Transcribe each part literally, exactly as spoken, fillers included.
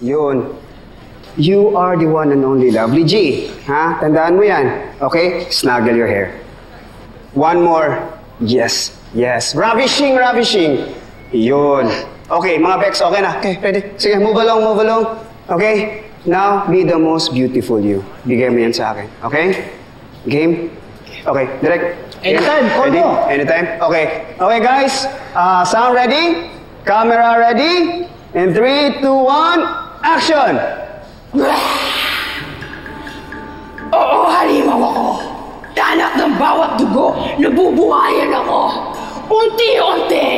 Yun. You are the one and only lovely G. Ha? Tandaan mo yan. Okay? Snuggle your hair. One more. Yes. Yes. Ravishing, ravishing. Yun. Okay, mga Bex, okay na. Okay, ready? Sige, move along, move along. Okay? Now, be the most beautiful you. Bigay mo yan sa akin. Okay? Game? Okay, direct. Anytime, call mo. Anytime? Okay. Okay, guys. Uh, sound ready? Camera ready? In three, two, one, action! Oo, halimaw ako. Tanak ng bawat dugo, nabubuhayan ako. Unti-unti.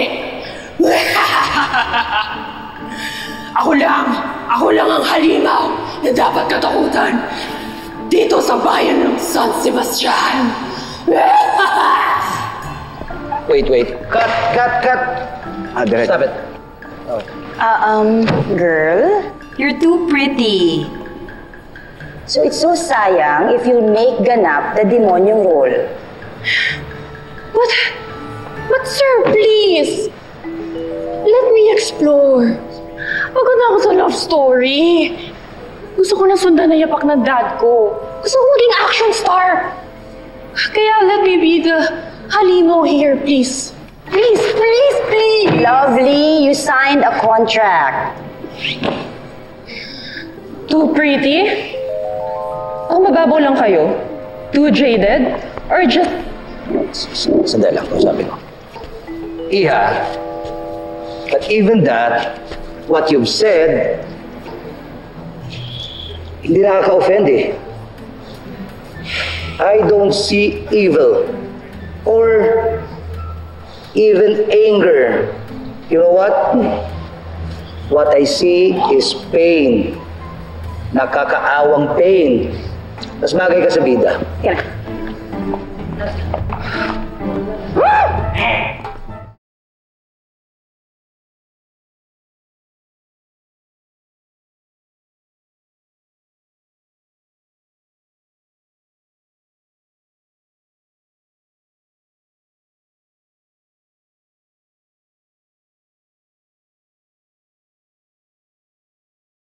Ako lang, ako lang ang halimaw na dapat katakutan dito sa bayan ng San Sebastian. Wait, wait. Cut, cut, cut. Ah, direct. Stop it. Okay. Uh, um, girl, you're too pretty. So it's so sayang if you'll make ganap the demonyong role. What? But sir, please, let me explore. Pagod na ako sa love story. Gusto ko na sundan na yapak ng dad ko. Gusto ko maging action star. Kaya let me be the halimaw here, please. Please, please, please. Lovely, you signed a contract. Too pretty? Ang mababaw lang kayo? Too jaded? Or just... Sandali lang po, sabi ko. Iha, but even that, what you've said, hindi nakaka-offend eh. I don't see evil or even anger. You know what? What I see is pain. Nakakaawang pain. Mas magay ka sa bida. Yeah.